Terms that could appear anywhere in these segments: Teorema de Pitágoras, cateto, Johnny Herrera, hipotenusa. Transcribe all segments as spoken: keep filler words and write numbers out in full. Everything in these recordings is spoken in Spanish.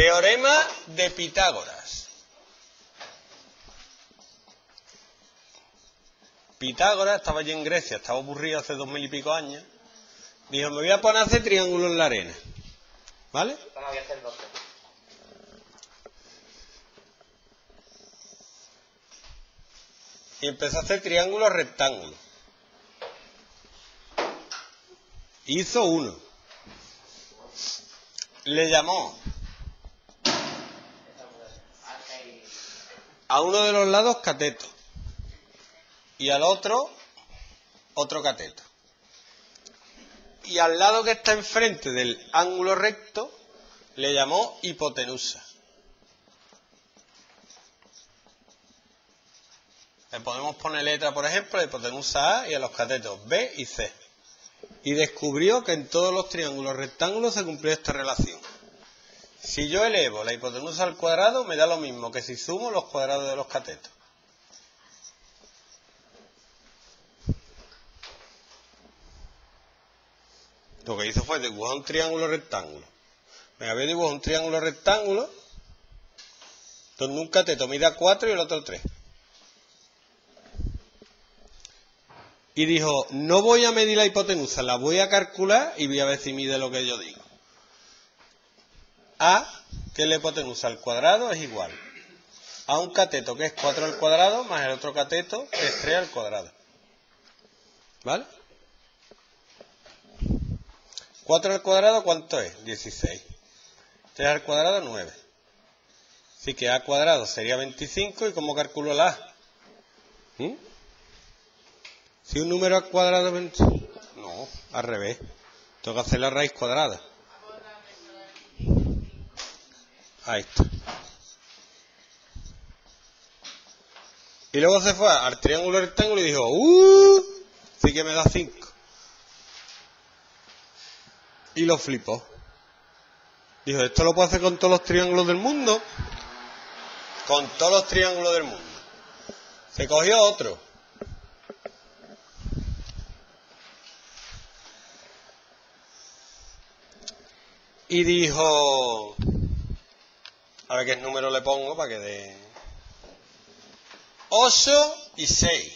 Teorema de Pitágoras. Pitágoras estaba allí en Grecia, estaba aburrido hace dos mil y pico años. Dijo, me voy a poner a hacer triángulos en la arena. ¿Vale? Y empezó a hacer triángulos rectángulos. Hizo uno. Le llamó a uno de los lados cateto y al otro otro cateto. Y al lado que está enfrente del ángulo recto le llamó hipotenusa. Le podemos poner letra, por ejemplo, a hipotenusa A y a los catetos B y C. Y descubrió que en todos los triángulos rectángulos se cumplió esta relación. Si yo elevo la hipotenusa al cuadrado, me da lo mismo que si sumo los cuadrados de los catetos. Lo que hizo fue dibujar un triángulo rectángulo. Me había dibujado un triángulo rectángulo donde un cateto mida cuatro y el otro tres. Y dijo, no voy a medir la hipotenusa, la voy a calcular y voy a ver si mide lo que yo digo. A, que es la hipotenusa al cuadrado, es igual a un cateto que es cuatro al cuadrado más el otro cateto que es tres al cuadrado. ¿Vale? cuatro al cuadrado, ¿cuánto es? dieciséis. tres al cuadrado, nueve. Así que A cuadrado sería veinticinco. ¿Y cómo calculo la A? ¿Mm? Si un número al cuadrado... No, al revés. Tengo que hacer la raíz cuadrada. Ahí está. Y luego se fue al triángulo rectángulo y dijo... ¡Uh! Sí que me da cinco. Y lo flipó. Dijo, esto lo puedo hacer con todos los triángulos del mundo. Con todos los triángulos del mundo. Se cogió otro. Y dijo, a ver qué número le pongo para que dé, ocho y seis.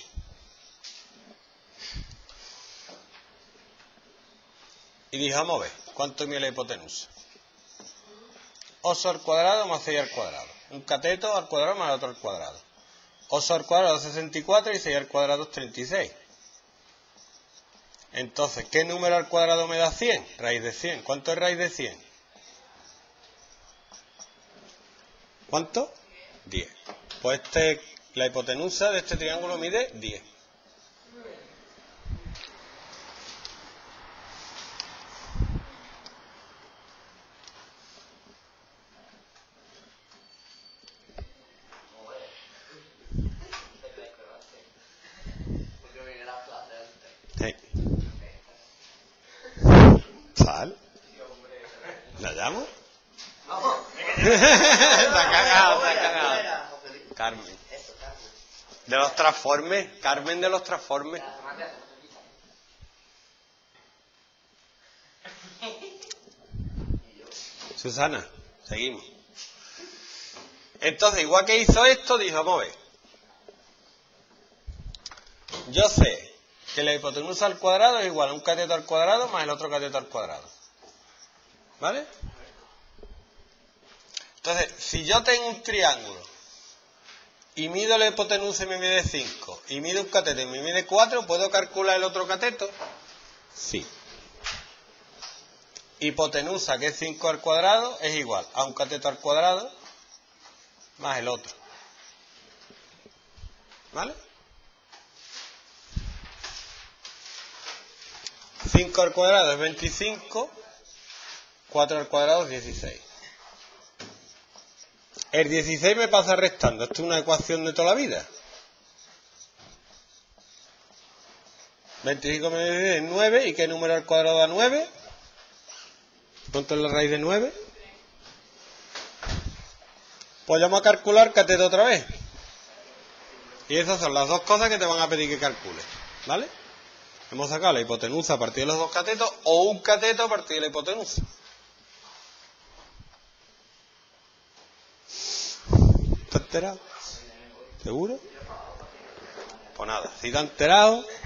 Y dijo, vamos a ver, ¿cuánto mide la hipotenusa? ocho al cuadrado más seis al cuadrado. Un cateto al cuadrado más el otro al cuadrado. ocho al cuadrado es sesenta y cuatro y seis al cuadrado es treinta y seis. Entonces, ¿qué número al cuadrado me da cien? Raíz de cien. ¿Cuánto es raíz de cien? ¿Cuánto? diez. Pues este, la hipotenusa de este triángulo mide diez. ¿Sal? ¿La llamo? Está cagado, está cagado. Carmen. De los transformes. Carmen de los transformes. Susana, seguimos. Entonces, igual que hizo esto, dijo, vamos a ver. Yo sé que la hipotenusa al cuadrado es igual a un cateto al cuadrado más el otro cateto al cuadrado. ¿Vale? Entonces, si yo tengo un triángulo y mido la hipotenusa y me mide cinco, y mido un cateto y me mide cuatro, ¿puedo calcular el otro cateto? Sí. Hipotenusa, que es cinco al cuadrado, es igual a un cateto al cuadrado más el otro. ¿Vale? cinco al cuadrado es veinticinco, cuatro al cuadrado es dieciséis. El dieciséis me pasa restando, esto es una ecuación de toda la vida. veinticinco menos dieciséis es nueve, ¿y qué número al cuadrado da nueve? ¿Cuánto es la raíz de nueve? Pues vamos a calcular cateto otra vez. Y esas son las dos cosas que te van a pedir que calcules, ¿vale? Hemos sacado la hipotenusa a partir de los dos catetos o un cateto a partir de la hipotenusa. enterado. ¿Seguro? Pues nada, si te has enterado...